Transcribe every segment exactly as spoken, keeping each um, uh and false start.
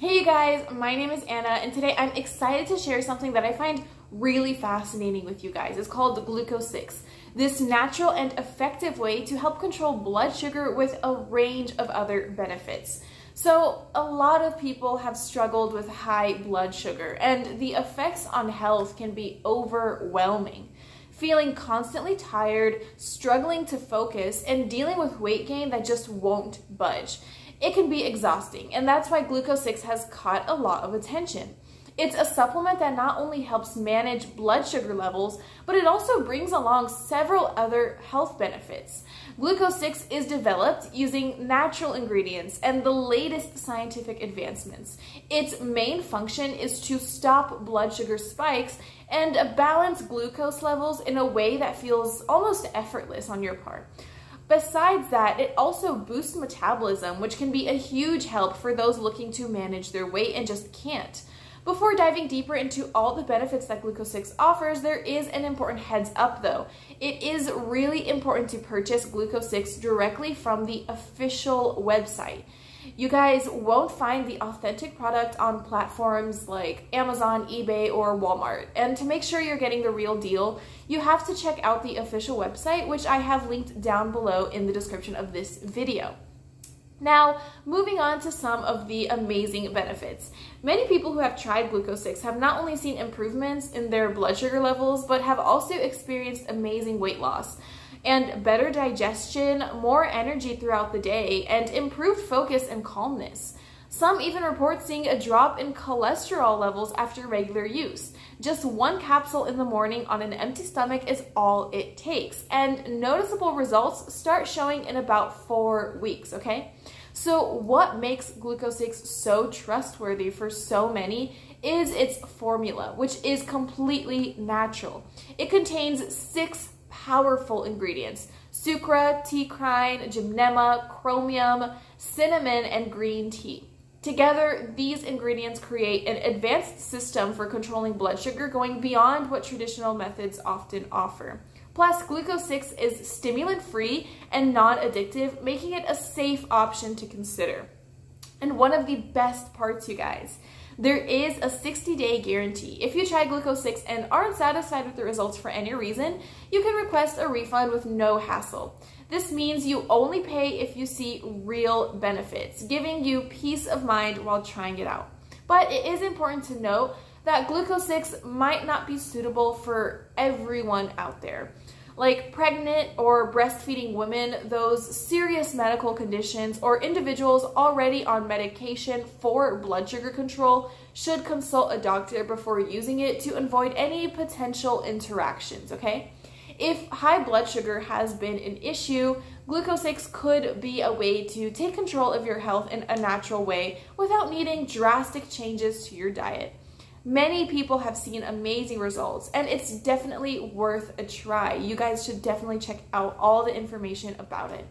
Hey you guys, my name is Anna and today I'm excited to share something that I find really fascinating with you guys. It's called Gluco six. This natural and effective way to help control blood sugar with a range of other benefits. So a lot of people have struggled with high blood sugar and the effects on health can be overwhelming. Feeling constantly tired, struggling to focus, and dealing with weight gain that just won't budge. It can be exhausting, and that's why Gluco six has caught a lot of attention. It's a supplement that not only helps manage blood sugar levels, but it also brings along several other health benefits. Gluco six is developed using natural ingredients and the latest scientific advancements. Its main function is to stop blood sugar spikes and balance glucose levels in a way that feels almost effortless on your part. Besides that, it also boosts metabolism, which can be a huge help for those looking to manage their weight and just can't. Before diving deeper into all the benefits that Gluco six offers, there is an important heads up though. It is really important to purchase Gluco six directly from the official website. You guys won't find the authentic product on platforms like Amazon, eBay, or Walmart. And to make sure you're getting the real deal, you have to check out the official website, which I have linked down below in the description of this video. Now, moving on to some of the amazing benefits. Many people who have tried Gluco six have not only seen improvements in their blood sugar levels, but have also experienced amazing weight loss and better digestion, more energy throughout the day, and improved focus and calmness. Some even report seeing a drop in cholesterol levels after regular use. Just one capsule in the morning on an empty stomach is all it takes, and noticeable results start showing in about four weeks, okay? So what makes Gluco six so trustworthy for so many is its formula, which is completely natural. It contains six powerful ingredients: sucra, teacrine, gymnema, chromium, cinnamon, and green tea. Together, these ingredients create an advanced system for controlling blood sugar, going beyond what traditional methods often offer. Plus, Gluco six is stimulant-free and non-addictive, making it a safe option to consider. And one of the best parts, you guys, there is a sixty day guarantee. If you try Gluco six and aren't satisfied with the results for any reason, you can request a refund with no hassle. This means you only pay if you see real benefits, giving you peace of mind while trying it out. But it is important to note that Gluco six might not be suitable for everyone out there. Like pregnant or breastfeeding women, those serious medical conditions, or individuals already on medication for blood sugar control should consult a doctor before using it to avoid any potential interactions, okay? If high blood sugar has been an issue, Gluco six could be a way to take control of your health in a natural way without needing drastic changes to your diet. Many people have seen amazing results, and it's definitely worth a try. You guys should definitely check out all the information about it.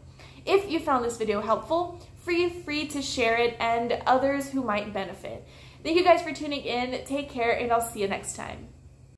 If you found this video helpful, feel free to share it and others who might benefit. Thank you guys for tuning in. Take care, and I'll see you next time.